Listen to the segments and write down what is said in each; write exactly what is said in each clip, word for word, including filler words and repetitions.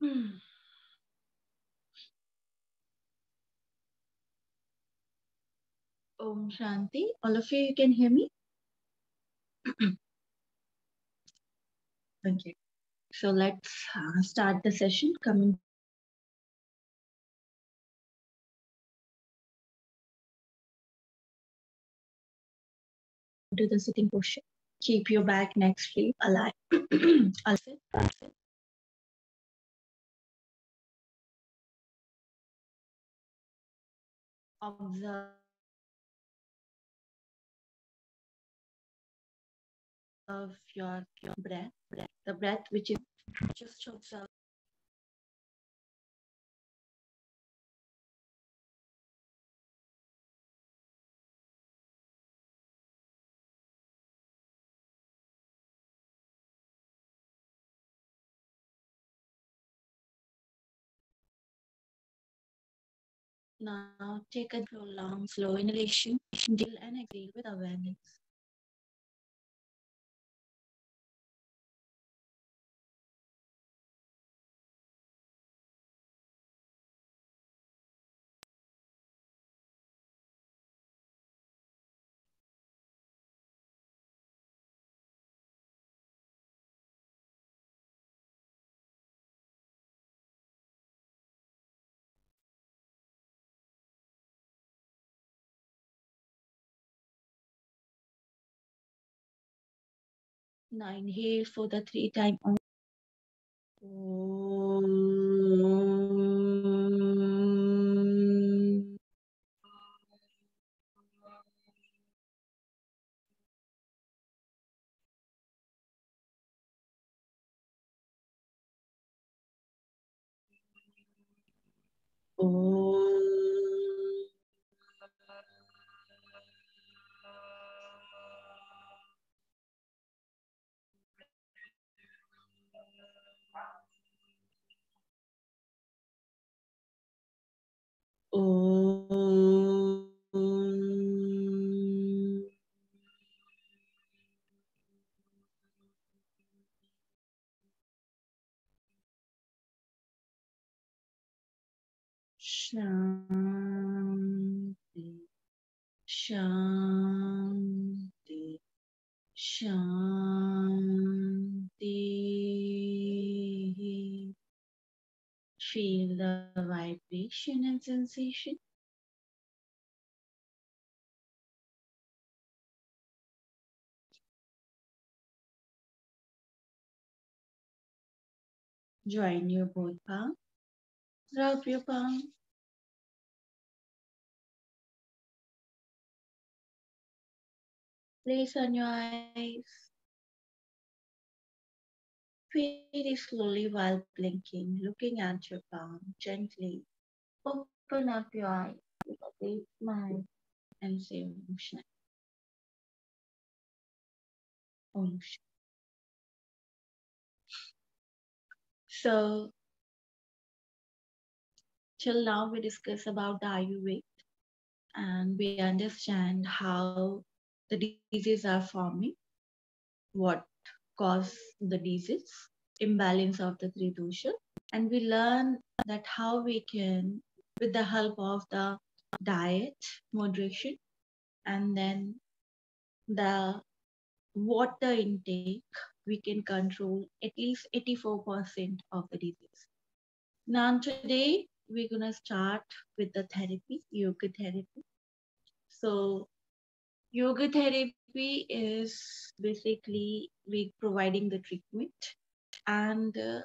Hmm. Om Shanti. All of you, you can hear me? Okay. So let's uh, start the session. Coming. To the sitting posture. Keep your back, neck free, alive. I'll sit. I'll sit. Observe of your, your breath, breath, the breath which is just observe. Now take a long, slow inhalation, deal and exhale with awareness. Now inhale for the three times. Shanti, Shanti, Shanti. Feel the vibration and sensation. Join your both palms. Rub your palms. Place on your eyes. Very slowly while blinking, looking at your palm gently. Open up your eyes with a big smile and say Om Shanti. Om Shanti. So, till now we discuss about the Ayurveda and we understand how the diseases are forming, what cause the disease, imbalance of the three doshas, and we learn that how we can, with the help of the diet, moderation, and then the water intake, we can control at least eighty-four percent of the disease. Now today, we're gonna start with the therapy, yoga therapy. So, yoga therapy is basically we providing the treatment and uh,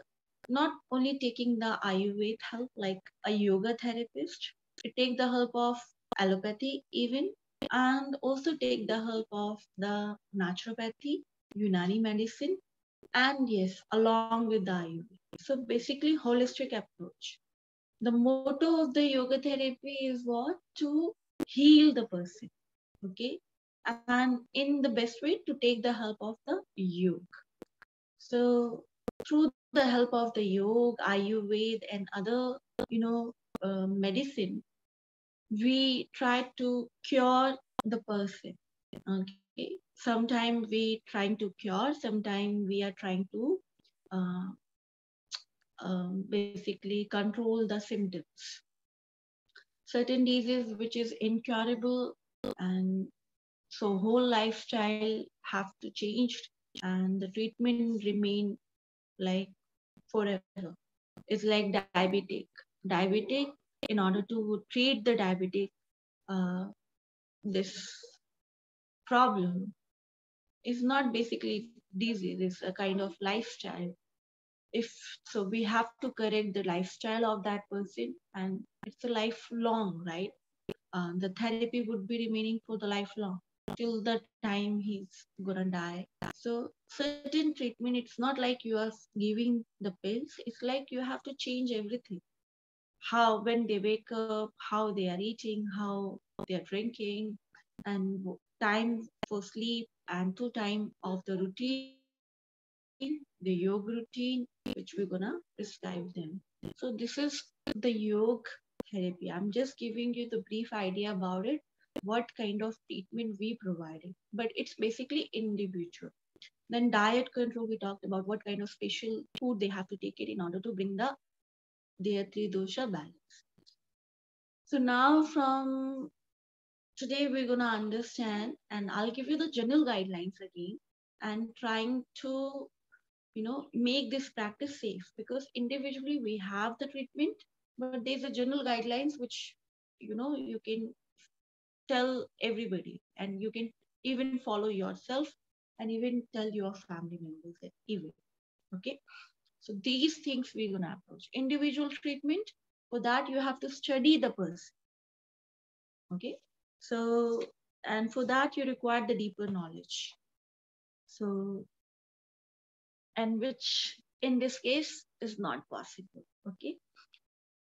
not only taking the Ayurveda help like a yoga therapist, to take the help of allopathy even and also take the help of the naturopathy, Unani medicine, and yes, along with the Ayurveda. So basically holistic approach. The motto of the yoga therapy is what? To heal the person, okay? And in the best way to take the help of the yoga. So through the help of the yoga, Ayurveda and other, you know, uh, medicine, we try to cure the person. Okay. Sometimes we trying to cure, sometimes we are trying to uh, um, basically control the symptoms. Certain diseases which is incurable, and so whole lifestyle have to change and the treatment remain like forever. It's like diabetic. Diabetic, in order to treat the diabetic, uh, this problem is not basically disease, it's a kind of lifestyle. If so, we have to correct the lifestyle of that person, and it's a lifelong, right? Uh, the therapy would be remaining for the lifelong till the time he's gonna die. So certain treatment, it's not like you are giving the pills, it's like you have to change everything. How, when they wake up, how they are eating, how they are drinking, and time for sleep, and two time of the routine, the yoga routine, which we're gonna prescribe them. So this is the yoga therapy. I'm just giving you the brief idea about it, what kind of treatment we provided, but it's basically individual. Then diet control, we talked about what kind of special food they have to take it in order to bring the their three dosha balance. So now from today, we're gonna understand, and I'll give you the general guidelines again, and trying to, you know, make this practice safe, because individually we have the treatment, but there's a general guidelines which, you know, you can tell everybody, and you can even follow yourself, and even tell your family members that even, okay? So these things we're gonna approach. Individual treatment, for that you have to study the person, okay? So, and for that you require the deeper knowledge. So, and which in this case is not possible, okay?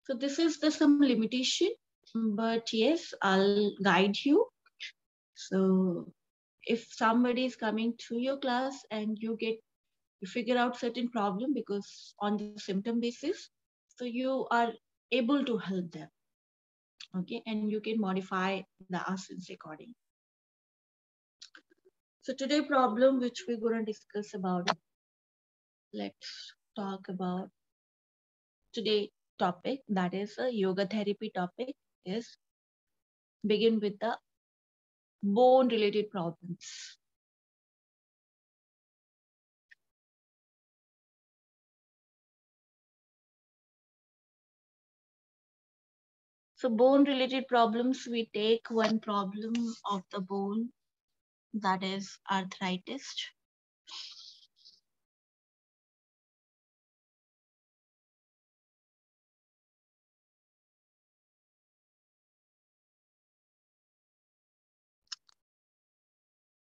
So this is the some limitation, but yes, I'll guide you. So if somebody is coming to your class and you get, you figure out certain problem because on the symptom basis, so you are able to help them, okay? And you can modify the asanas accordingly. So today problem which we're gonna discuss about, let's talk about today topic, that is a yoga therapy topic, is begin with the bone related problems. So bone related problems, we take one problem of the bone, that is arthritis.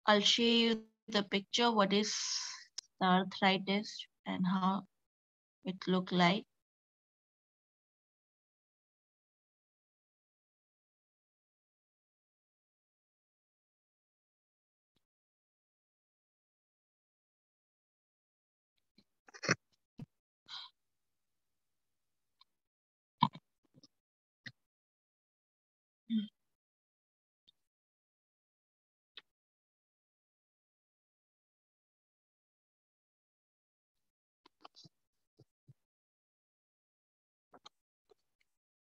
I'll show you the picture, what is the arthritis and how it look like.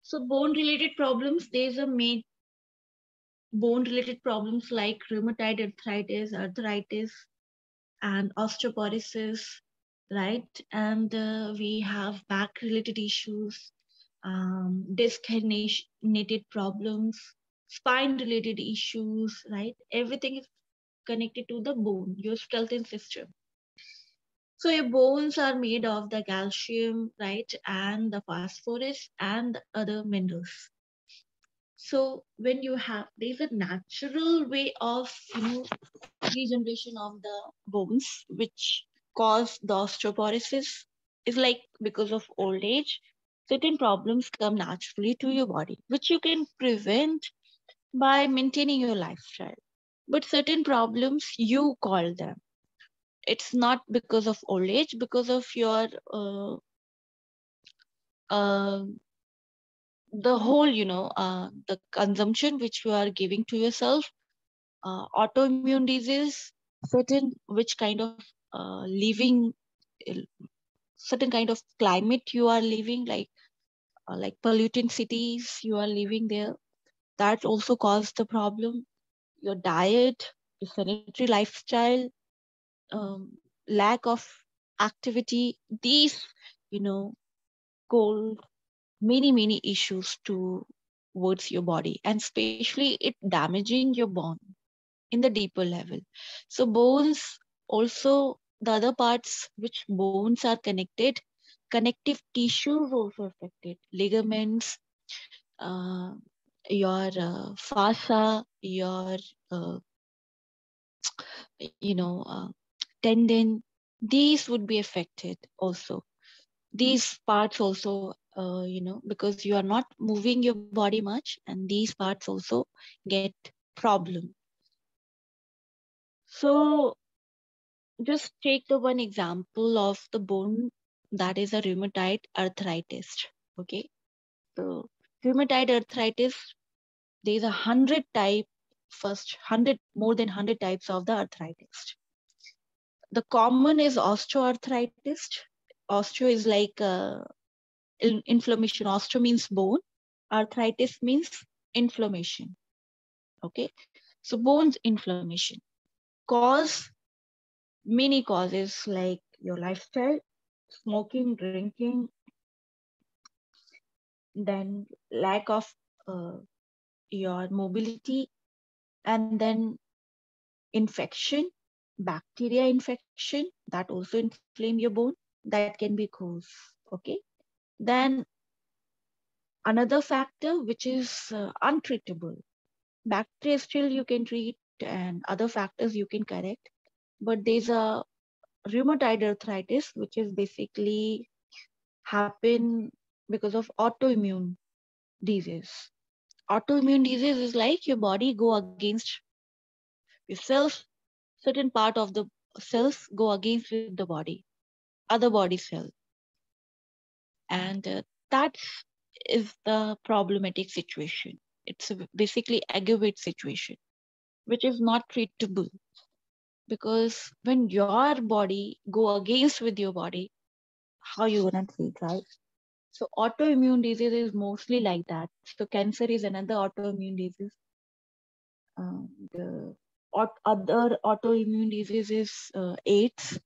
So bone-related problems, there's a main bone-related problems like rheumatoid arthritis, arthritis, and osteoporosis, right? And uh, we have back-related issues, um, disc-related problems, spine-related issues, right? Everything is connected to the bone, your skeleton system. So your bones are made of the calcium, right, and the phosphorus and the other minerals. So when you have, there's a natural way of, you know, regeneration of the bones, which cause the osteoporosis. It's like because of old age, certain problems come naturally to your body, which you can prevent by maintaining your lifestyle. But certain problems, you call them. It's not because of old age, because of your, uh, uh, the whole, you know, uh, the consumption which you are giving to yourself, uh, autoimmune disease, certain which kind of uh, living certain kind of climate you are living, like uh, like polluting cities you are living there, that also causes the problem. Your diet, your sanitary lifestyle, um, lack of activity, these, you know, cold, many, many issues towards your body, and especially it damaging your bone in the deeper level. So bones also, the other parts which bones are connected, connective tissues also affected, ligaments, uh, your uh, fascia, your, uh, you know, uh, tendon, these would be affected also. These parts also, uh, you know, because you are not moving your body much, and these parts also get problem. So just take the one example of the bone, that is a rheumatoid arthritis, okay? So rheumatoid arthritis, there is a hundred type, first hundred, more than hundred types of the arthritis. The common is osteoarthritis. Osteo is like uh, inflammation. Osteo means bone. Arthritis means inflammation. Okay. So bones inflammation. Cause, many causes like your lifestyle, smoking, drinking, then lack of uh, your mobility, and then infection, bacteria infection that also inflame your bone. That can be cause, okay? Then another factor which is uh, untreatable. Bacteria still you can treat, and other factors you can correct. But there's a rheumatoid arthritis which is basically happen because of autoimmune disease. Autoimmune disease is like your body go against yourself, certain part of the cells go against the body. Other body cell, and uh, that is the problematic situation. It's a basically aggravate situation, which is not treatable, because when your body go against with your body, how you gonna treat, right? So autoimmune disease is mostly like that. So cancer is another autoimmune disease. Um, the aut other autoimmune disease is uh, AIDS.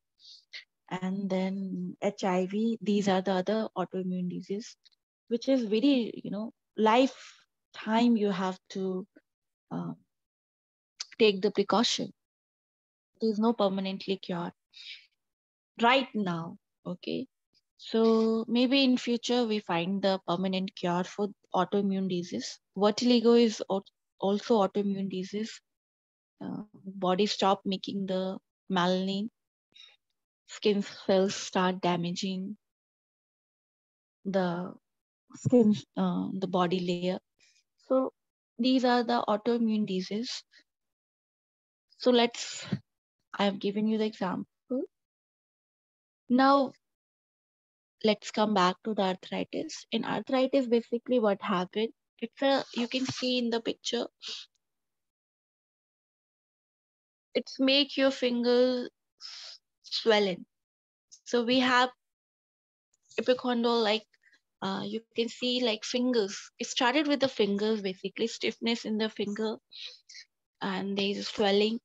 And then H I V, these are the other autoimmune diseases, which is very, you know, lifetime you have to uh, take the precaution. There is no permanently cure right now, okay? So maybe in future we find the permanent cure for autoimmune disease. Vertigo is also autoimmune disease. Uh, body stop making the melanin. Skin cells start damaging the skin, uh, the body layer. So these are the autoimmune diseases. So let's, I have given you the example. Now let's come back to the arthritis. In arthritis, basically what happened, it's a, you can see in the picture, it's make your fingers swollen. So we have epicondyle, like uh, you can see like fingers. It started with the fingers, basically stiffness in the finger, and there is swelling.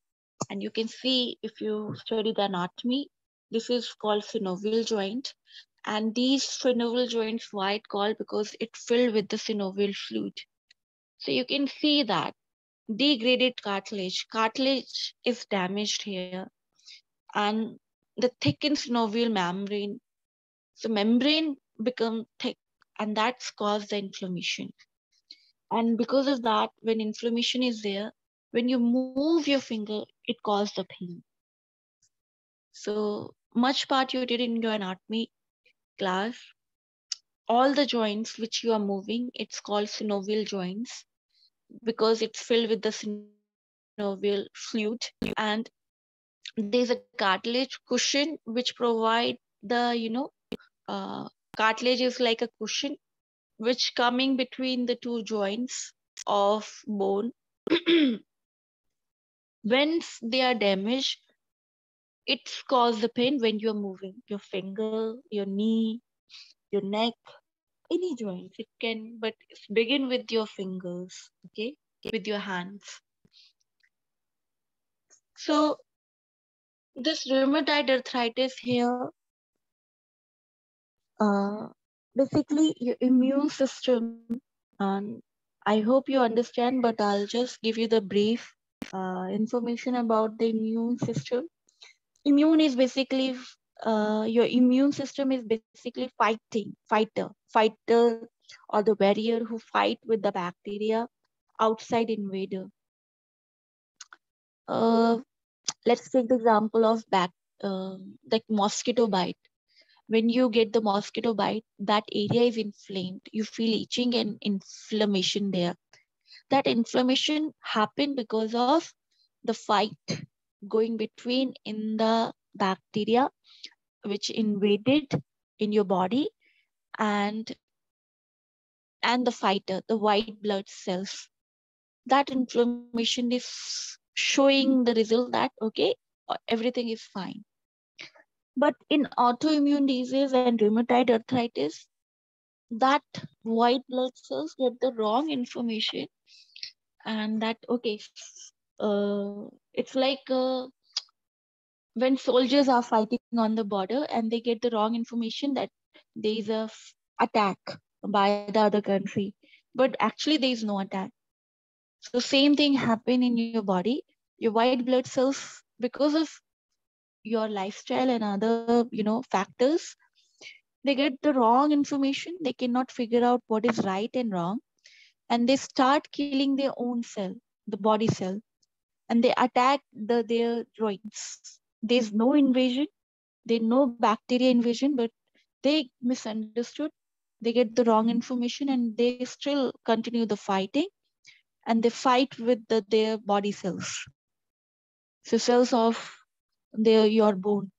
And you can see if you study the anatomy, this is called synovial joint. And these synovial joints, why it called? Because it filled with the synovial fluid. So you can see that degraded cartilage. Cartilage is damaged here. And the thickened synovial membrane. So membrane become thick, and that's caused the inflammation. And because of that, when inflammation is there, when you move your finger, it causes the pain. So much part you did in your anatomy class, all the joints which you are moving, it's called synovial joints because it's filled with the synovial fluid, and there's a cartilage cushion which provide the, you know, uh, cartilage is like a cushion which coming between the two joints of bone. When they are damaged, it's caused the pain when you're moving your finger, your knee, your neck, any joints. It can, but begin with your fingers, okay, with your hands. So this rheumatoid arthritis here, uh, basically your immune system, and I hope you understand, but I'll just give you the brief uh, information about the immune system. Immune is basically, uh, your immune system is basically fighting, fighter, fighter or the warrior who fight with the bacteria, outside invader. Uh, let's take the example of back, uh, like mosquito bite. When you get the mosquito bite, that area is inflamed. You feel itching and inflammation there. That inflammation happened because of the fight going between in the bacteria which invaded in your body and and the fighter, the white blood cells. That inflammation is showing the result that, okay, everything is fine. But in autoimmune disease and rheumatoid arthritis, that white blood cells get the wrong information, and that, okay, uh, it's like uh, when soldiers are fighting on the border and they get the wrong information that there is an attack by the other country, but actually there is no attack. So same thing happen in your body. Your white blood cells, because of your lifestyle and other, you know, factors, they get the wrong information. They cannot figure out what is right and wrong, and they start killing their own cell, the body cell, and they attack the their joints. There's no invasion, there's no bacteria invasion, but they misunderstood. They get the wrong information, and they still continue the fighting, and they fight with the, their body cells, so cells of their your bone,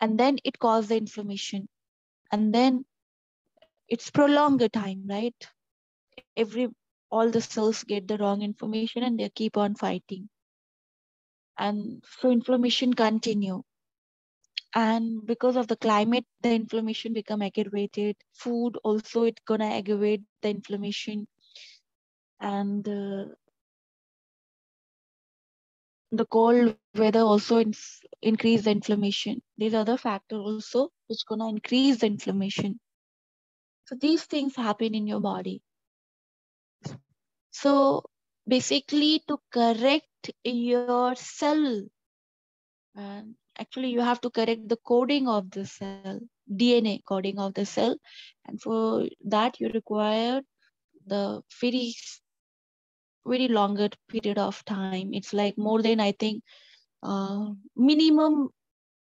and then it causes the inflammation, and then it's prolonged the time, right? Every all the cells get the wrong information, and they keep on fighting, and so inflammation continue. And because of the climate, the inflammation become aggravated. Food also, it's gonna aggravate the inflammation, and uh, the cold weather also in, increase the inflammation. These other factors also which gonna increase the inflammation. So these things happen in your body. So basically, to correct your cell, and actually you have to correct the coding of the cell, D N A coding of the cell, and for that you require the very very longer period of time. It's like more than, I think, uh, minimum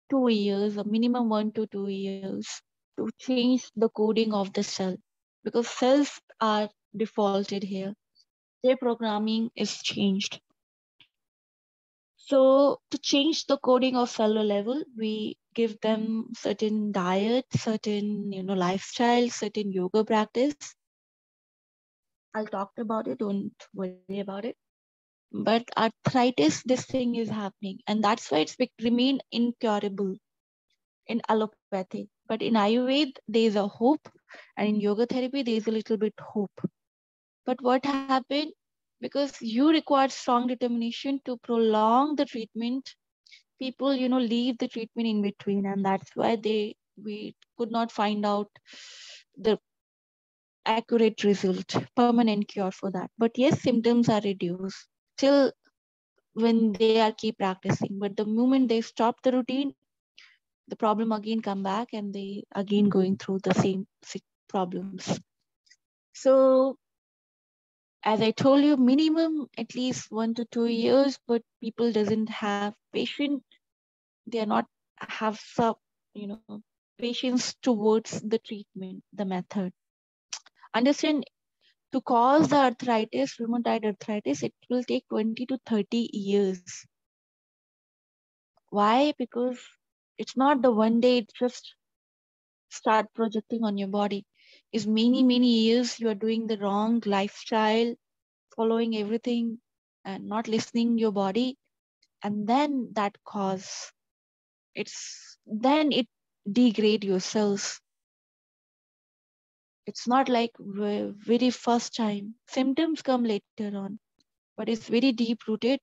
two years or minimum one to two years to change the coding of the cell, because cells are defaulted here. Their programming is changed. So to change the coding of cellular level, we give them certain diet, certain, you know, lifestyle, certain yoga practice. I'll talk about it, don't worry about it. But arthritis, this thing is happening, and that's why it's remain incurable in allopathy. But in Ayurveda, there is a hope, and in yoga therapy, there is a little bit hope. But what happened? Because you require strong determination to prolong the treatment, people, you know, leave the treatment in between, and that's why they we could not find out the accurate result, permanent cure for that. But yes, symptoms are reduced till when they are keep practicing. But the moment they stop the routine, the problem again come back, and they again going through the same problems. So as I told you, minimum at least one to two years, but people doesn't have patience. They are not have some, you know, patience towards the treatment, the method. Understand, to cause the arthritis, rheumatoid arthritis, it will take twenty to thirty years. Why? Because it's not the one day it just start projecting on your body. It's many, many years you are doing the wrong lifestyle, following everything and not listening your body. and then that cause, it's then it degrade yourselves. It's not like very first time. Symptoms come later on, but it's very deep rooted.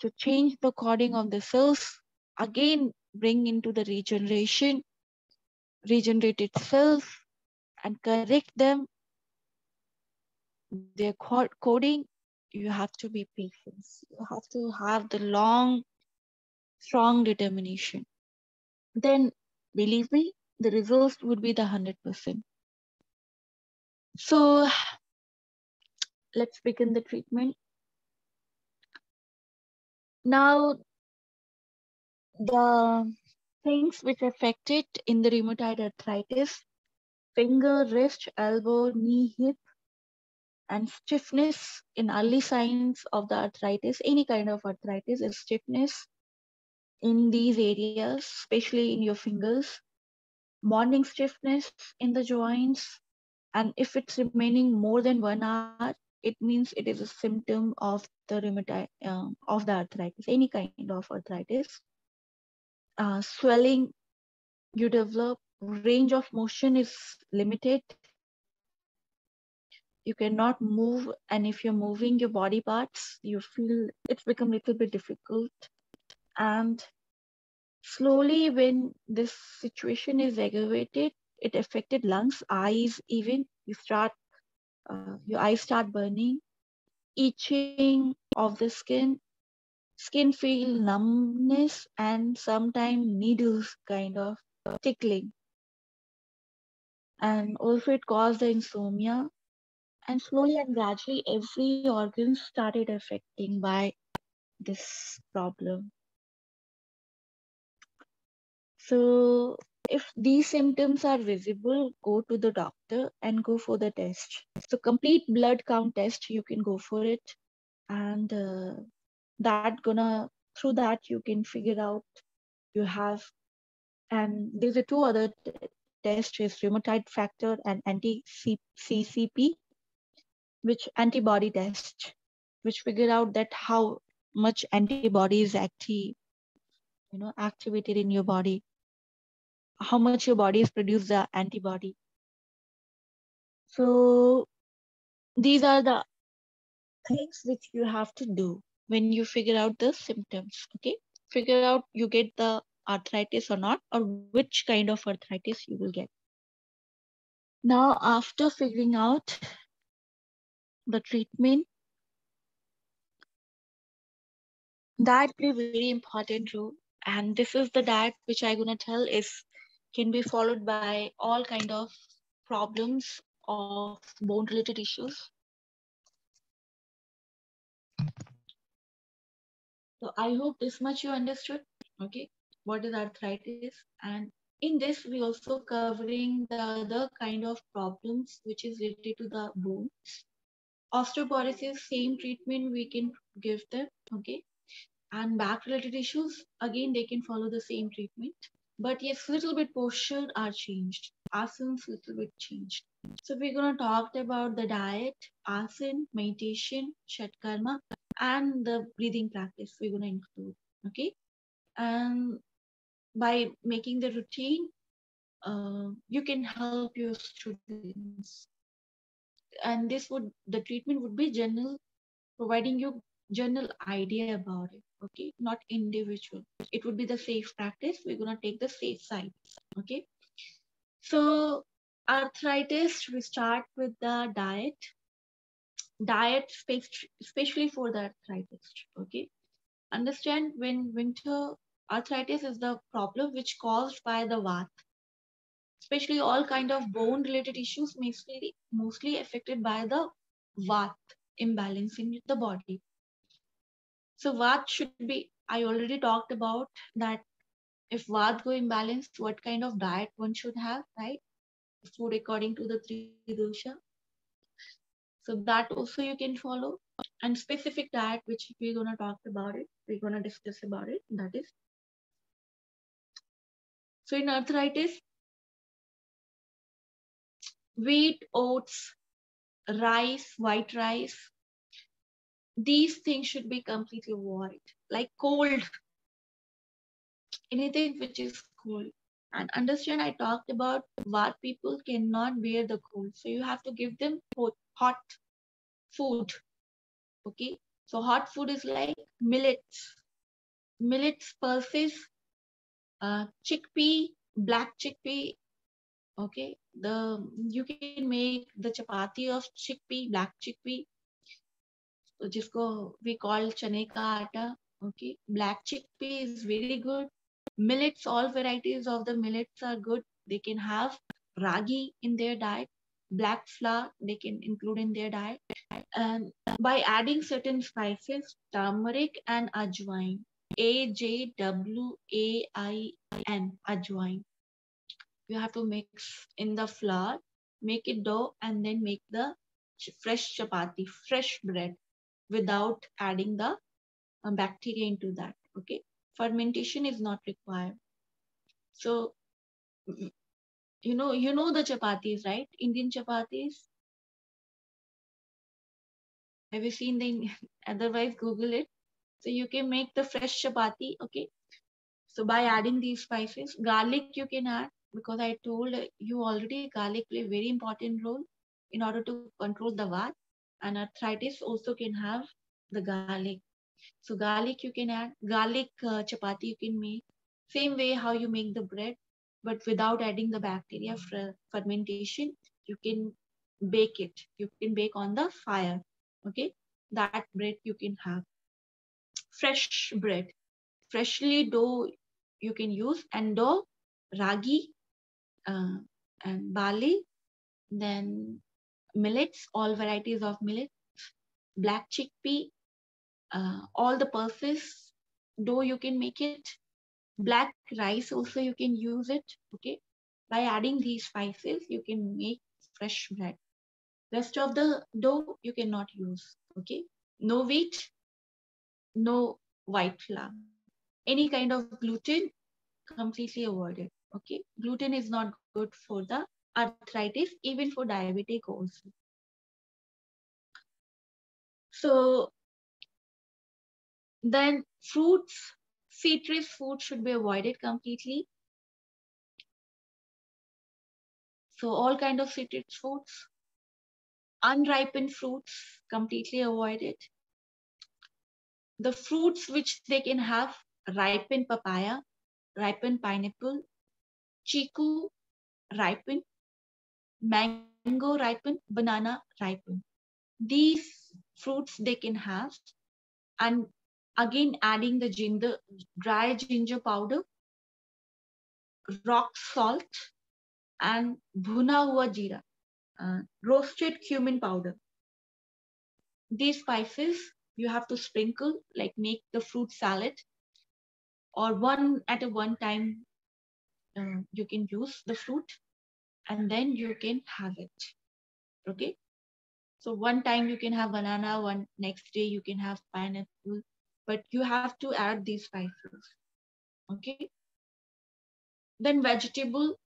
To change the coding of the cells, again bring into the regeneration, regenerated cells, and correct them. Their coding, you have to be patient. You have to have the long, strong determination. Then, believe me, the results would be the one hundred percent. So, let's begin the treatment. Now, the things which affect it in the rheumatoid arthritis, finger, wrist, elbow, knee, hip, and stiffness in early signs of the arthritis, any kind of arthritis is stiffness in these areas, especially in your fingers, morning stiffness in the joints, and if it's remaining more than one hour, it means it is a symptom of the rheumatoid, uh, of the arthritis, any kind of arthritis. Uh, swelling, you develop, range of motion is limited. You cannot move, and if you're moving your body parts, you feel it's become a little bit difficult. And slowly, when this situation is aggravated, it affected lungs, eyes even. You start, uh, your eyes start burning, itching of the skin, skin feel numbness, and sometimes needles kind of tickling. And also it caused the insomnia. And slowly and gradually, every organ started affecting by this problem. So if these symptoms are visible, go to the doctor and go for the test. So complete blood count test, you can go for it. And uh, that gonna, through that, you can figure out you have, and there's a two other tests, is rheumatoid factor and anti-C C P. Which antibody test, which figure out that how much antibody is active, you know, activated in your body, how much your body has produced the antibody. So these are the things which you have to do when you figure out the symptoms, okay? Figure out you get the arthritis or not, or which kind of arthritis you will get. Now, after figuring out the treatment, diet plays a very important role, and this is the diet which I'm gonna tell is can be followed by all kind of problems of bone related issues. So I hope this much you understood, okay, what is arthritis, and in this we also covering the other kind of problems which is related to the bones. Osteoporosis, same treatment we can give them, okay? And back-related issues, again, they can follow the same treatment. But yes, little bit posture are changed. Asanas, little bit changed. So we're gonna talk about the diet, asana, meditation, shatkarma, and the breathing practice we're gonna include, okay? And by making the routine, uh, you can help your students. And this would, the treatment would be general, providing you general idea about it, okay? Not individual. It would be the safe practice. We're gonna take the safe side, okay? So arthritis, we start with the diet. Diet, especially for the arthritis, okay? Understand when winter, arthritis is the problem which caused by the V A T. Especially all kind of bone related issues mostly, mostly affected by the V A T imbalance in the body. So V A T should be, I already talked about that if V A T go imbalanced, what kind of diet one should have, right? Food according to the three dosha. So that also you can follow. And specific diet, which we're gonna talk about it, we're gonna discuss about it, that is. So in arthritis, wheat, oats, rice, white rice, these things should be completely void, like cold, anything which is cold. And understand, I talked about V A T people cannot bear the cold. So you have to give them hot food. Okay. So hot food is like millets. Millets, pulses, uh, chickpea, black chickpea. Okay. The, you can make the chapati of chickpea, black chickpea. So jisko we call chane ka atta. Okay. Black chickpea is very good. Millets, all varieties of the millets are good. They can have ragi in their diet, black flour they can include in their diet, and by adding certain spices, turmeric and ajwain, A J W A I N, ajwain. You have to mix in the flour, make it dough, and then make the fresh chapati, fresh bread without adding the bacteria into that. Okay. Fermentation is not required. So, you know, you know the chapatis, right? Indian chapatis. Have you seen the, otherwise Google it. So you can make the fresh chapati, okay? So by adding these spices, garlic you can add, because I told you already garlic play a very important role in order to control the V A T, and arthritis also can have the garlic. So garlic you can add, garlic uh, chapati you can make, same way how you make the bread, but without adding the bacteria for fermentation, you can bake it. You can bake on the fire, okay? That bread you can have. Fresh bread, freshly dough you can use, and dough, ragi uh, and barley, then millets, all varieties of millets, black chickpea, Uh, all the pulses, dough you can make it, black rice also you can use it, okay? By adding these spices, you can make fresh bread. Rest of the dough you cannot use, okay? No wheat, no white flour. Any kind of gluten, completely avoided, okay? Gluten is not good for the arthritis, even for diabetic also. So, then fruits, citrus food should be avoided completely. So all kind of citrus fruits, unripened fruits, completely avoided. The fruits which they can have, ripened papaya, ripened pineapple, chiku, ripened, mango, ripened, banana, ripened. These fruits they can have, and again, adding the ginger, dry ginger powder, rock salt, and bhuna hua jeera, uh, roasted cumin powder. These spices you have to sprinkle, like make the fruit salad, or one at a one time uh, you can use the fruit, and then you can have it. Okay, so one time you can have banana, one next day you can have pineapple. But you have to add these spices, okay? Then vegetable,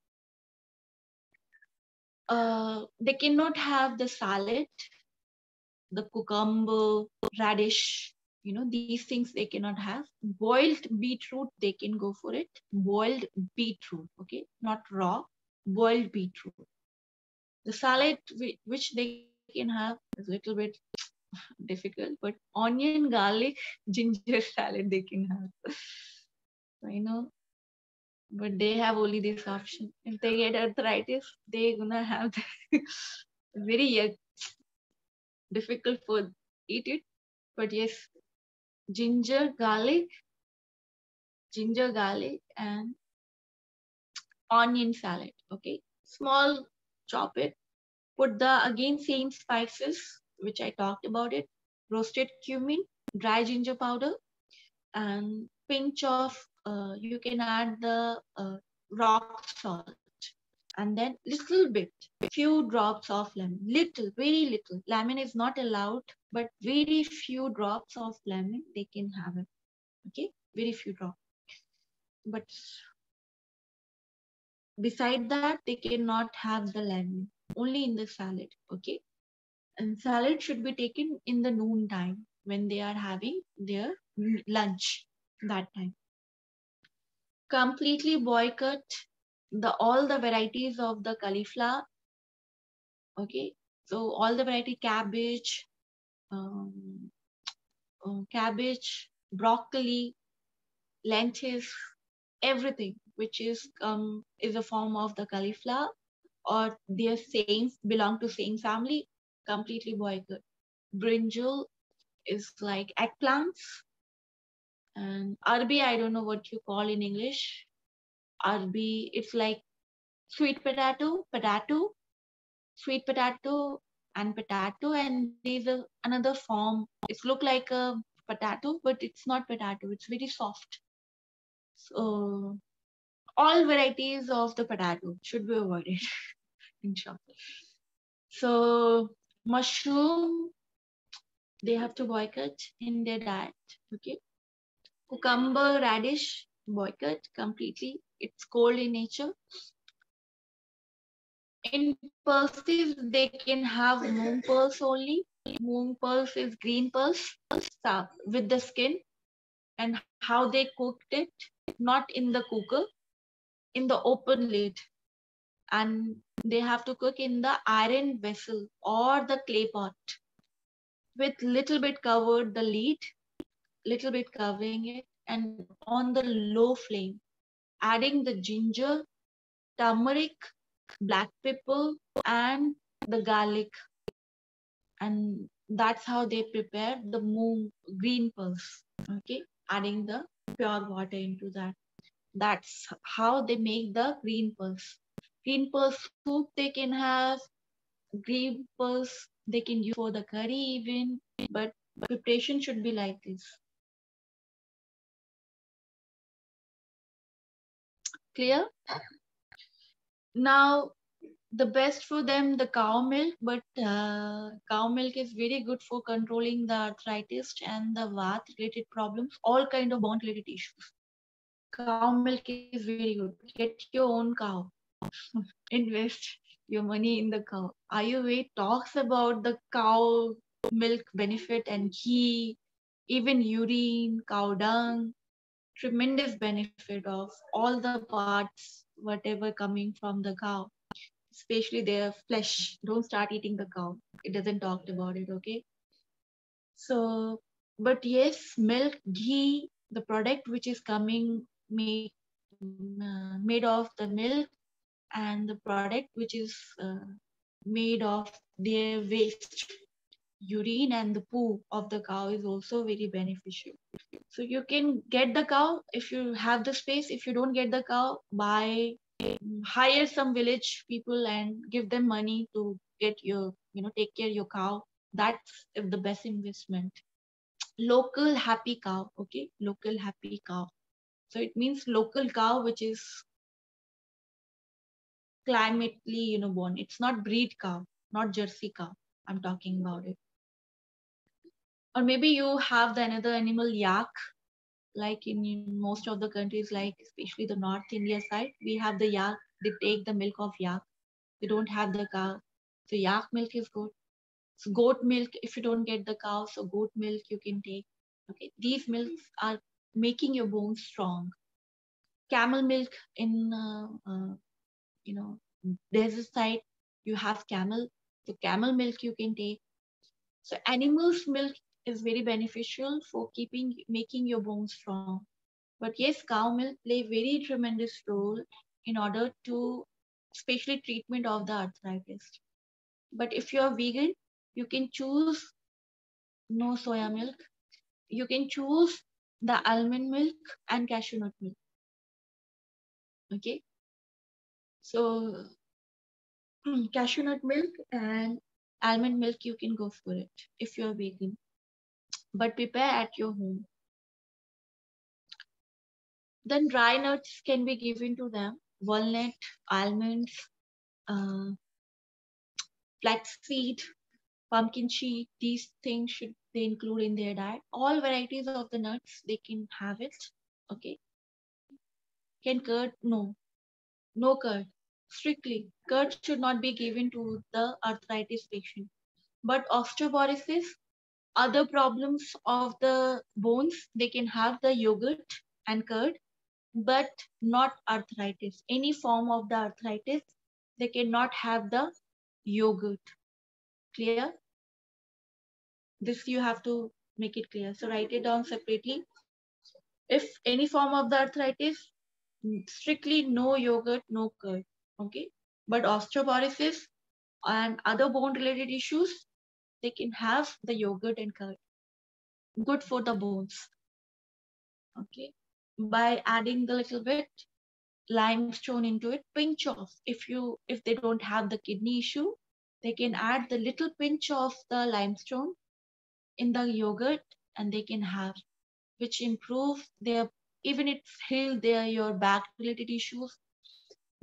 uh, they cannot have the salad, the cucumber, radish, you know, these things they cannot have. Boiled beetroot, they can go for it. Boiled beetroot, okay? Not raw, boiled beetroot. The salad which they can have is a little bit difficult, but onion, garlic, ginger salad they can have. I know, but they have only this option. If they get arthritis, they're gonna have that. Very uh, difficult for eat it. But yes, ginger, garlic, ginger, garlic, and onion salad. Okay, small, chop it. Put the again same spices which I talked about it, roasted cumin, dry ginger powder, and pinch of, uh, you can add the uh, rock salt, and then little bit, few drops of lemon, little, very little. Lemon is not allowed, but very few drops of lemon, they can have it, okay? Very few drops. But beside that, they cannot have the lemon, only in the salad, okay? And salad should be taken in the noon time, when they are having their lunch that time. Completely boycott the all the varieties of the cauliflower. Okay, so all the variety cabbage, um, oh, cabbage, broccoli, lentils, everything which is um is a form of the cauliflower or their same belong to same family. Completely boycott. Brinjal is like eggplants, and arbi, I don't know what you call in English. Arbi, it's like sweet potato, potato, sweet potato and potato, and there's a, another form. It's look like a potato, but it's not potato. It's very soft. So all varieties of the potato should be avoided in short. So mushroom, they have to boycott in their diet. Okay. Cucumber, radish, boycott completely. It's cold in nature. In pulses, they can have moong pulse only. Moong pulse is green pulse with the skin, and how they cooked it, not in the cooker, in the open lid. And they have to cook in the iron vessel or the clay pot with little bit covered the lid, little bit covering it, and on the low flame, adding the ginger, turmeric, black pepper, and the garlic. And that's how they prepare the moong green pulse. Okay, adding the pure water into that. That's how they make the green pulse. Green pulse soup they can have. Green pulse they can use for the curry even. But preparation should be like this. Clear? Now, the best for them, the cow milk, but uh, cow milk is very good for controlling the arthritis and the V A T related problems, all kind of bone related issues. Cow milk is very good. Get your own cow. Invest your money in the cow. Ayurveda talks about the cow milk benefit and ghee, even urine, cow dung, tremendous benefit of all the parts, whatever coming from the cow, especially their flesh. Don't start eating the cow. It doesn't talk about it, okay? So, but yes, milk, ghee, the product which is coming made, uh, made of the milk and the product which is uh, made of their waste, urine and the poo of the cow is also very beneficial. So you can get the cow if you have the space. If you don't get the cow, buy, hire some village people and give them money to get your, you know, take care of your cow. That's the best investment. Local happy cow, okay? Local happy cow. So it means local cow, which is climately, you know, born. It's not breed cow, not Jersey cow. I'm talking about it. Or maybe you have the another animal, yak, like in, in most of the countries, like especially the North India side, we have the yak. They take the milk of yak. They don't have the cow. So yak milk is good. So goat milk, if you don't get the cow, so goat milk you can take. Okay, these milks are making your bones strong. Camel milk in, uh, uh, you know, desert side, you have camel. So camel milk you can take. So animals' milk is very beneficial for keeping, making your bones strong. But yes, cow milk play very tremendous role in order to, especially treatment of the arthritis. But if you're vegan, you can choose no soya milk. You can choose the almond milk and cashew nut milk. Okay. So cashew nut milk and almond milk, you can go for it if you're vegan. But prepare at your home. Then dry nuts can be given to them. Walnut, almonds, uh, flaxseed, pumpkin seed. These things should they include in their diet. All varieties of the nuts, they can have it. Okay. Can curd? No. No curd. Strictly, curd should not be given to the arthritis patient. But osteoporosis, other problems of the bones, they can have the yogurt and curd, but not arthritis. Any form of the arthritis, they cannot have the yogurt. Clear? This you have to make it clear. So write it down separately. If any form of the arthritis, strictly no yogurt, no curd. Okay. But osteoporosis and other bone related issues, they can have the yogurt and curd. Good for the bones. Okay. By adding the little bit limestone into it, pinch of. If you if they don't have the kidney issue, they can add the little pinch of the limestone in the yogurt and they can have, which improves their, even it heals their your back related issues,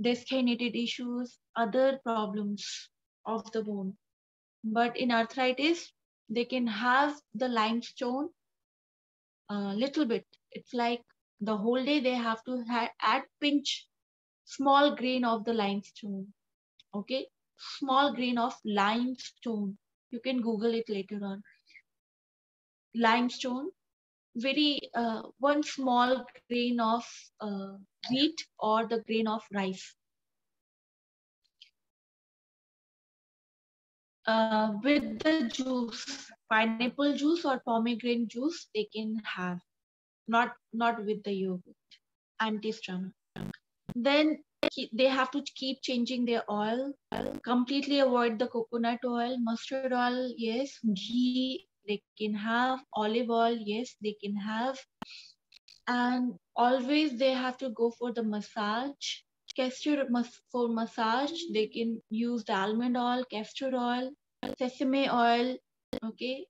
disc related issues, other problems of the bone. But in arthritis, they can have the limestone a uh, little bit. It's like the whole day they have to ha add pinch, small grain of the limestone. Okay, small grain of limestone. You can Google it later on. Limestone, very uh, one small grain of uh, wheat or the grain of rice. Uh, with the juice, pineapple juice or pomegranate juice, they can have, not not with the yogurt, anti-stomach. Then they have to keep changing their oil. Completely avoid the coconut oil, mustard oil, yes, ghee, they can have, olive oil, yes, they can have. And always they have to go for the massage. Castor for massage, they can use the almond oil, castor oil, sesame oil, okay,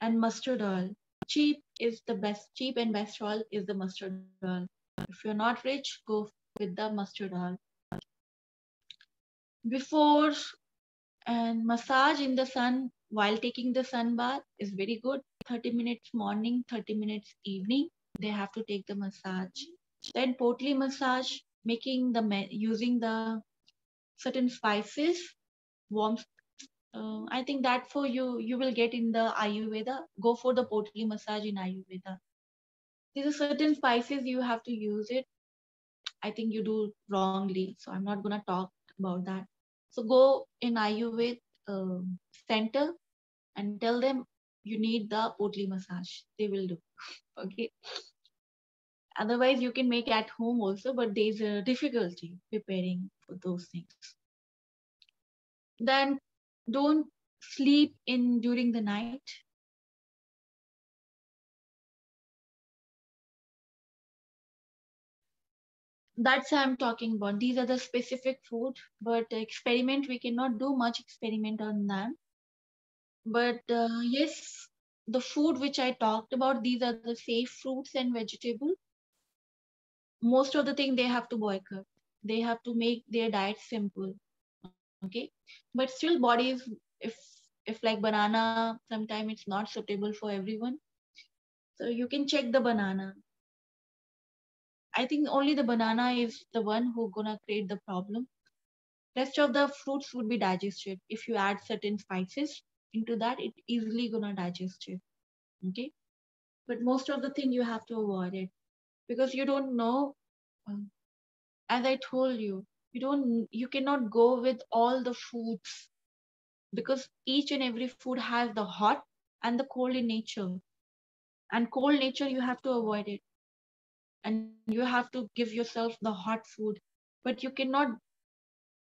and mustard oil. Cheap is the best, cheap and best oil is the mustard oil. If you're not rich, go with the mustard oil. Before and massage in the sun while taking the sun bath is very good. thirty minutes morning, thirty minutes evening, they have to take the massage. Then potli massage, making the using the certain spices, warm. Uh, I think that for you you will get in the Ayurveda. Go for the potli massage in Ayurveda. These are certain spices you have to use it. I think you do wrongly, so I'm not gonna talk about that. So go in Ayurveda uh, center and tell them you need the potli massage. They will do. Okay. Otherwise, you can make at home also, but there's a difficulty preparing for those things. Then don't sleep in during the night. That's I'm talking about. These are the specific food, but experiment, we cannot do much experiment on them. But uh, yes, the food which I talked about, these are the safe fruits and vegetables. Most of the thing they have to boycott. They have to make their diet simple, okay? But still bodies, if if like banana, sometimes it's not suitable for everyone. So you can check the banana. I think only the banana is the one who gonna create the problem. Rest of the fruits would be digested. If you add certain spices into that, it easily gonna digest it, okay? But most of the thing you have to avoid it. Because you don't know, as I told you, you don't, you cannot go with all the foods because each and every food has the hot and the cold in nature. And cold nature, you have to avoid it. And you have to give yourself the hot food. But you cannot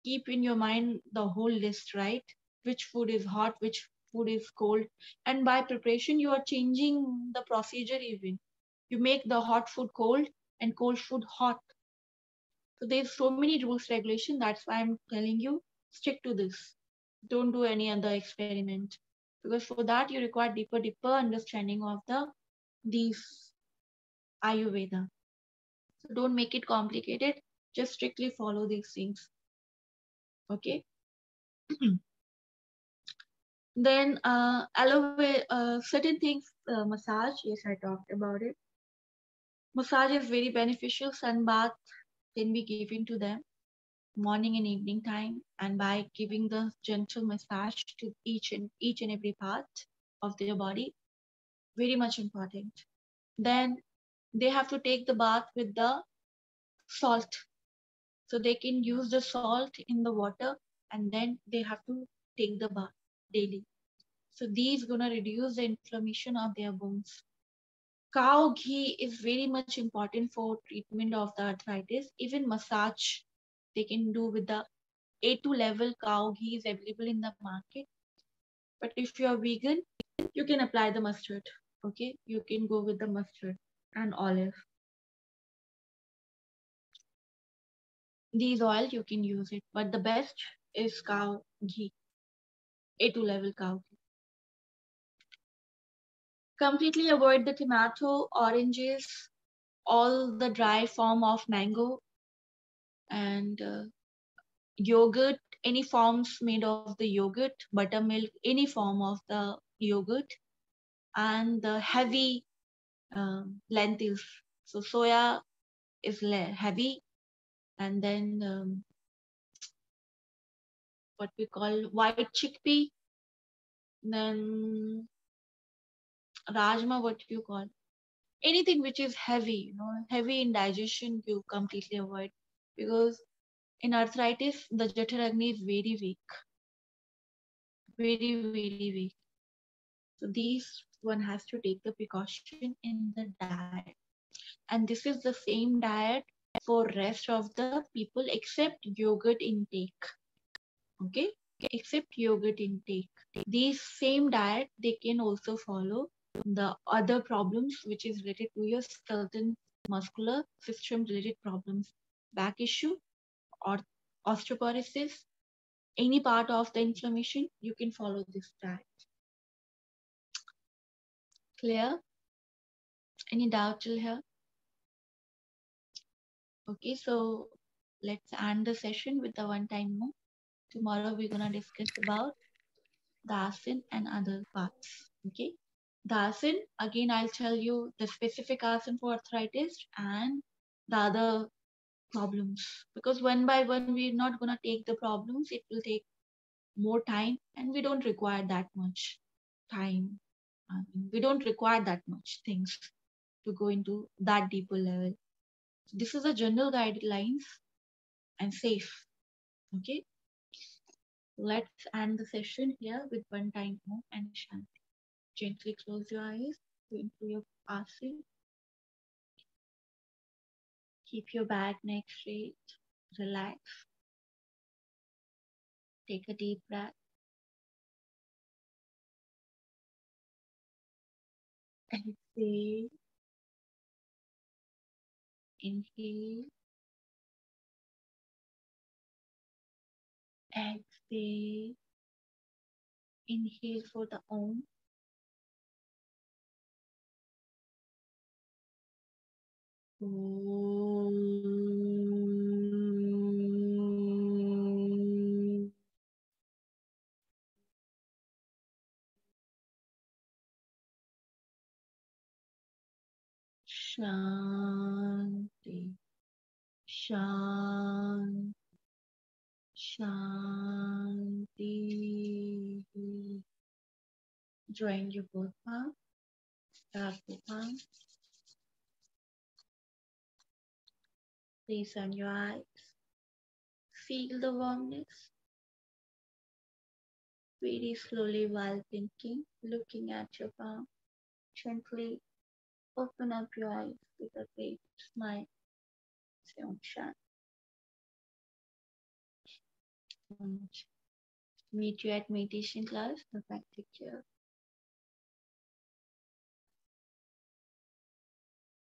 keep in your mind the whole list, right? Which food is hot, which food is cold. And by preparation, you are changing the procedure even. You make the hot food cold and cold food hot. So there's so many rules, regulation. That's why I'm telling you, stick to this. Don't do any other experiment. Because for that, you require deeper, deeper understanding of the these Ayurveda. So don't make it complicated. Just strictly follow these things. Okay. Then uh, aloe vera, uh, certain things, uh, massage. Yes, I talked about it. Massage is very beneficial. Sun bath can be given to them morning and evening time, and by giving the gentle massage to each and each and every part, of their body, very much important. Then they have to take the bath with the salt. So they can use the salt in the water and then they have to take the bath daily. So these gonna reduce the inflammation of their bones. Cow ghee is very much important for treatment of the arthritis. Even massage they can do with the A two level cow ghee is available in the market. But if you are vegan, you can apply the mustard. Okay, you can go with the mustard and olive. These oil you can use it, but the best is cow ghee, A two level cow ghee. Completely avoid the tomato, oranges, all the dry form of mango, and uh, yogurt, any forms made of the yogurt, buttermilk, any form of the yogurt, and the heavy um, lentils. So soya is heavy, and then um, what we call white chickpea, then Rajma, what you call, anything which is heavy, you know, heavy in digestion, you completely avoid, because in arthritis, the Jatharagni is very weak, very, very weak. So these one has to take the precaution in the diet. And this is the same diet for rest of the people except yogurt intake, okay? Except yogurt intake. These same diet, they can also follow the other problems which is related to your certain muscular system related problems, back issue or osteoporosis, any part of the inflammation, you can follow this diet. Clear? Any doubt till here? Okay, so let's end the session with the one time more. Tomorrow we're gonna discuss about the asana and other parts, okay? The asana, again, I'll tell you the specific asana for arthritis and the other problems. Because one by one, we're not going to take the problems. It will take more time and we don't require that much time. I mean, we don't require that much things to go into that deeper level. So this is the general guidelines and safe. Okay. Let's end the session here with one time more and shanti. Gently close your eyes to improve your asana. Keep your back, neck straight. Relax. Take a deep breath. Exhale. Inhale. Exhale. Inhale for the Om. Om. Shanti, Shanti, Shanti. Join your both palms, tap the palms. Please open your eyes, feel the warmness, very slowly while thinking, looking at your palm, gently open up your eyes with a great smile, say Om Shanti. Meet you at meditation class, the practice here.